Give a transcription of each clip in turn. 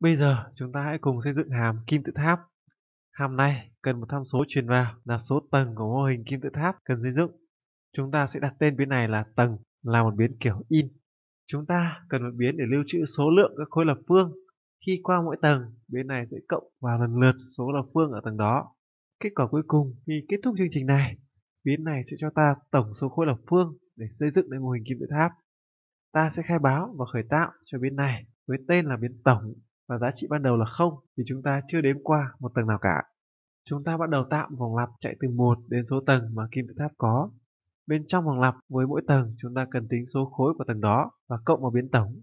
Bây giờ chúng ta hãy cùng xây dựng hàm kim tự tháp. Hàm này cần một tham số truyền vào là số tầng của mô hình kim tự tháp cần xây dựng. Chúng ta sẽ đặt tên biến này là tầng, là một biến kiểu in. Chúng ta cần một biến để lưu trữ số lượng các khối lập phương. Khi qua mỗi tầng, biến này sẽ cộng vào lần lượt số lập phương ở tầng đó. Kết quả cuối cùng khi kết thúc chương trình này, biến này sẽ cho ta tổng số khối lập phương để xây dựng nên mô hình kim tự tháp. Ta sẽ khai báo và khởi tạo cho biến này với tên là biến tổng và giá trị ban đầu là 0 vì chúng ta chưa đếm qua một tầng nào cả. Chúng ta bắt đầu tạo một vòng lặp chạy từ 1 đến số tầng mà kim tự tháp có. Bên trong vòng lặp với mỗi tầng chúng ta cần tính số khối của tầng đó và cộng vào biến tổng.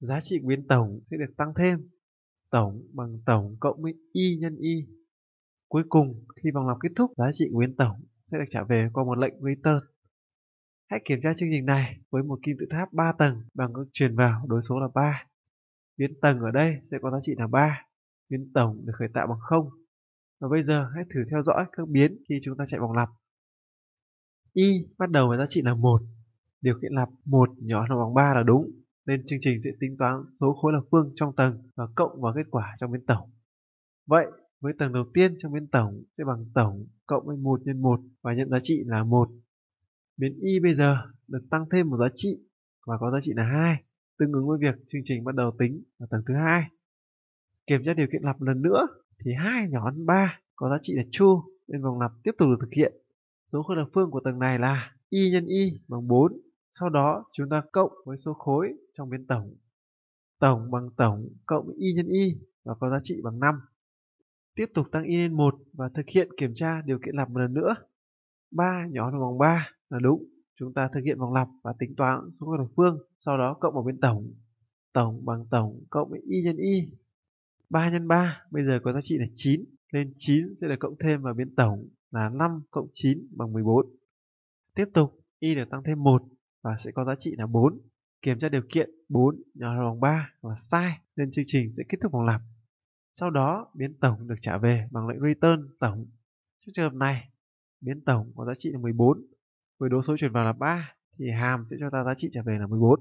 Giá trị của biến tổng sẽ được tăng thêm. Tổng bằng tổng cộng với y nhân y. Cuối cùng khi vòng lặp kết thúc, giá trị của biến tổng sẽ được trả về qua một lệnh return. Hãy kiểm tra chương trình này với một kim tự tháp 3 tầng bằng cách truyền vào đối số là 3. Biến tầng ở đây sẽ có giá trị là 3. Biến tổng được khởi tạo bằng 0. Và bây giờ hãy thử theo dõi các biến khi chúng ta chạy vòng lặp. Y bắt đầu với giá trị là 1. Điều kiện lặp 1 nhỏ hơn bằng 3 là đúng. Nên chương trình sẽ tính toán số khối lập phương trong tầng và cộng vào kết quả trong biến tổng. Vậy, với tầng đầu tiên trong biến tổng sẽ bằng tổng cộng với 1 x 1 và nhận giá trị là 1. Biến y bây giờ được tăng thêm một giá trị và có giá trị là 2, tương ứng với việc chương trình bắt đầu tính ở tầng thứ 2. Kiểm tra điều kiện lặp lần nữa thì 2 nhỏ hơn 3 có giá trị là true nên vòng lặp tiếp tục được thực hiện. Số khối lập phương của tầng này là y nhân y bằng 4. Sau đó chúng ta cộng với số khối trong biến tổng. Tổng bằng tổng cộng với y nhân y và có giá trị bằng 5. Tiếp tục tăng y lên 1 và thực hiện kiểm tra điều kiện lặp một lần nữa. 3 nhỏ hơn bằng 3 là đúng. Chúng ta thực hiện vòng lặp và tính toán số khối lập phương, sau đó cộng vào biến tổng. Tổng bằng tổng cộng với y nhân y. 3 x 3 bây giờ có giá trị là 9, nên 9 sẽ được cộng thêm vào biến tổng là 5 cộng 9 bằng 14. Tiếp tục y được tăng thêm 1 và sẽ có giá trị là 4. Kiểm tra điều kiện 4 nhỏ hơn bằng 3 là sai nên chương trình sẽ kết thúc vòng lặp. Sau đó biến tổng được trả về bằng lệnh return tổng. Trong trường hợp này, biến tổng có giá trị là 14. Với đố số chuyển vào là 3 thì hàm sẽ cho ta giá trị trả về là 14.